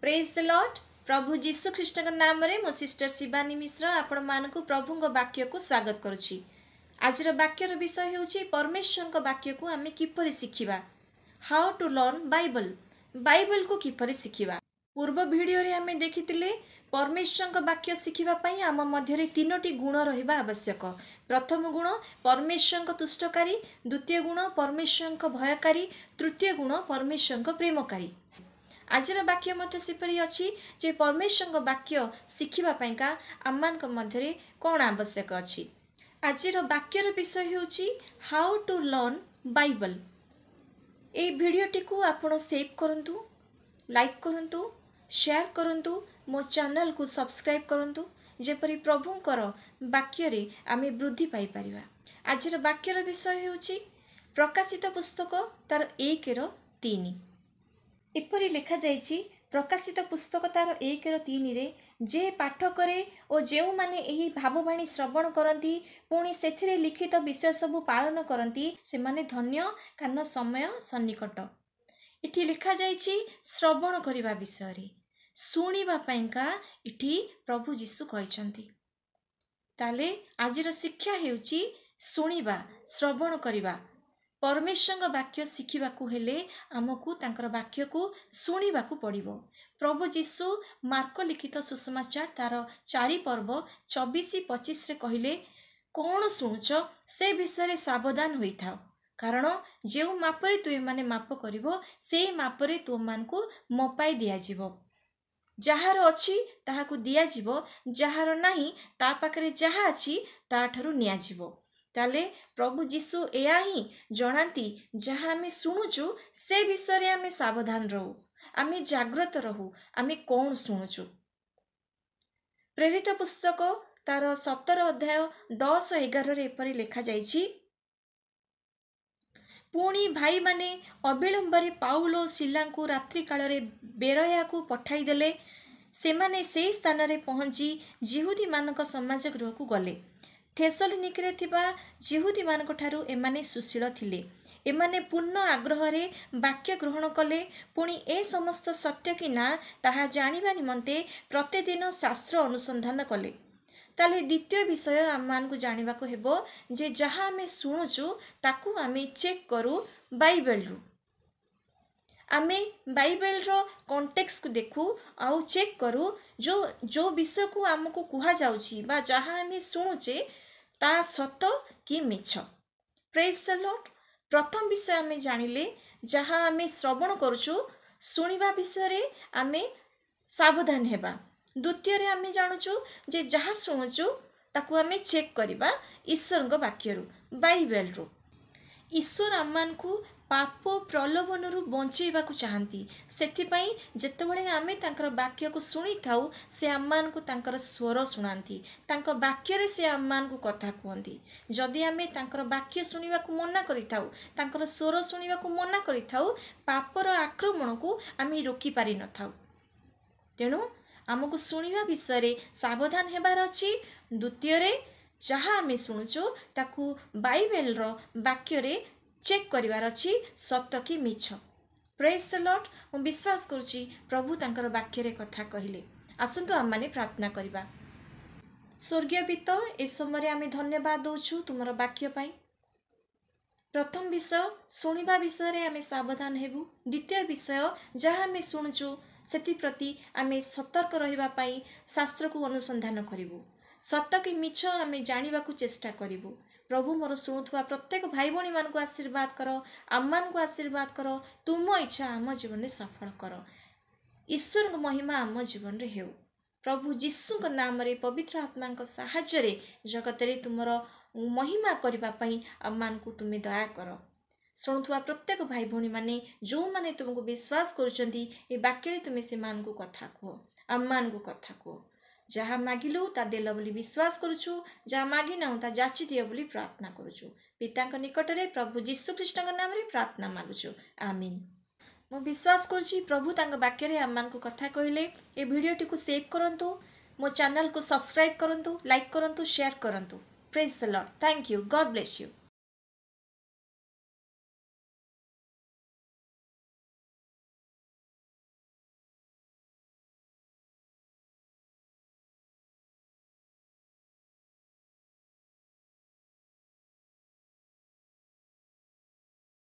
Praise the lord प्रभु जीशु ख्रीस्ट नाम रे मो सिस्टर शिबानी मिश्रा आपण मानकु प्रभु को वाक्य को स्वागत करुछि। आजर वाक्यर विषय होछि परमेश्वर को वाक्य को आमे किपरि सिखिबा, how to learn Bible, Bible को किपरि सिखिबा। पूर्व वीडियो रे आमे देखितिले परमेश्वर को वाक्य सिखिबा पई आम मध्य रे तीनोटी गुण रहिबा आवश्यक। प्रथम गुण परमेश्वर को तुष्टकारी, द्वितीय गुण परमेश्वर को भयकारी, तृतीय गुण परमेश्वर को प्रेमकारी। आजर वाक्य मते सिपरी अछि जे परमेश्वर को वाक्य सिखिबा पई का आम मान को मध्य रे कोन आवश्यक अछि। आजर वाक्यर विषय होछि हाउ टू लर्न बाइबल। ए वीडियो टिकु आपण सेव करंतु, लाइक करंतु, शेयर करंतु, मो चैनल को सब्सक्राइब करंतु, जेपरी प्रभुंकर वाक्य रे आमे वृद्धि पाई परिबा। आजर वाक्यर विषय होछि प्रकाशित पुस्तक तार 1:3 इपरि लिखा जाइछि। प्रकाशित पुस्तक तार 1:3 रे जे पाठक करे और जेउ माने एही भाववाणी श्रवण करंती पुणी सेथिरे लिखित विषय सब पालन करंती से माने धन्य, कारण समय सन्निकट। इठी लिखा जाइछि श्रवण करबा विषय रे सुनिबा पईका इठी प्रभु जीशु कहिसंती। ताले आजिर शिक्षा हेउछि सुनिबा, श्रवण करबा। परमेश्वर वाक्य सिखिबा को हेले हमकु तांकर वाक्य को सुनिबा को पड़िबो। प्रभु जीशु मार्क लिखित सुसमाचार तार 4 पर्व 24-25 रे कहिले कोन सुनुछ से विषय रे सावधान होइथाओ, कारण जो मापरे तुम मैंने माप करिवो से मापरे तुम मानकु मपाई दिया जीवो। जहार अछि ताहाकु दिया जीवो, जहार नाही ता पाकरे जहा अछि ता ठारु निया जीवो। ताले प्रभु जीशु एया ही जणांती जहा आमे सुनुचु से विषय रे आमे सावधान रहू, आमे जागृत रहू, आमे कोन सुनुचु। प्रेरित पुस्तक तार 17 अध्याय 10-11 रे एपरि लिखा जाइछि पुणी भाई माने अविलंबरे पाउलो सिलांकु रात्रि कालरे बेरयाकु पठाई देले। सेमाने से स्थान रे पहुंची जिहुदी मानक समाज गृह को गले। थेसलोनिक रे थिबा जिहुदी मानक ठारू एमाने सुशील थिले। एमाने पूर्ण आग्रह रे वाक्य ग्रहण कले, पुणी ए समस्त सत्य कि ना ताहा जानिबा निमन्ते प्रतिदिन शास्त्र अनुसंधान कले। ताले द्वितीय विषय आम मानकु जानिबाकु हेबो जे जहाँ आमे सुनुचु ताकु आमे चेक करू बाइबल रु, आमे बाइबल रो कॉन्टेक्स्ट को देखू आउ चेक करू जो जो विषय को आमको कुहा जाउची बा जहाँ आमे सुनुचे ता सत कि मिछ। Praise the Lord. प्रथम विषय आमे जानिले जहाँ आमे श्रवण करूचु सुनिबा विषय रे आमे सावधान हेबा। द्वितीय रे आमे जानुचु जे जहा सुनुचु ताकु आमे चेक करिबा ईश्वर को वाक्य रु, बाइबल रु। ईश्वर आमन को पाप प्रलोभन रु बंचेबा को चाहंती, सेथि पई जेतबळे आमे तांकर वाक्य को सुनि थाउ से आमन को तांकर स्वर सुनांती, तांकर वाक्य रे से आमन को कथा कहंती। जदि आमे तांकर वाक्य सुनिबा को मना करिथाउ, तांकर स्वर सुनिबा को मना करिथाउ, पापर आक्रमण को आमे रोकी पारि न थाउ। तेनु आमको सुनिबा विषय रे सावधान हेबार अछि। द्वितीय रे जहाँ आमे सुनुचु ताकु बाइबल रो वाक्य रे चेक करिवार अछि सत्य कि मिछ। Praise the lord. हम विश्वास करूची प्रभु तांकर वाक्य रे कथा कहिले। आसंतु आम माने प्रार्थना करिबा। स्वर्गीय पिता, ए समय आमे धन्यवाद दउछु तुमर वाक्य पई। प्रथम विषय सुनिबा विषय रे आमे सावधान हेबु। द्वितीय विषय जहाँ आमे सुनुचु सेति आमे सतर्क रहिबा पाई शास्त्र को अनुसंधान करिवु, सत्य कि मिछ आमे जानिबा को चेष्टा करिवु। प्रभु मोर सुनुथुवा प्रत्येक भाई भणी मान को आशीर्वाद कर, आम मान को आशीर्वाद कर, तुम इच्छा आम जीवन में सफल कर, ईश्वर को महिमा आम जीवन रे हेउ। प्रभु जीशु को नाम रे पवित्र आत्मा को सहायता रे जगत रे तुमर महिमा करिबा पाई आम मान को तुमे दया कर। शुणुवा प्रत्येक भाई भौणी माने जो माने तुमको विश्वास करुचंती ए वाक्य तुमे से मान को कथा कहो, आम मान को कथा कहो। जहाँ मागिलु ता देल बोली विश्वास करुचु, जहाँ मागि नाउ ता जाचि दियो बोली प्रार्थना करुचु। पिता के निकट रे प्रभु जीशु ख्रीस्ट के नाम रे प्रार्थना मागुचु, आमीन। मो विश्वास करुची प्रभु तांग वाक्य रे आम मान को कथा कहिले। ए वीडियो टिकु सेव करंतु, मो चैनल को सब्सक्राइब करंतु, लाइक करंतु, शेयर करंतु। Praise the Lord. Thank you. God bless you.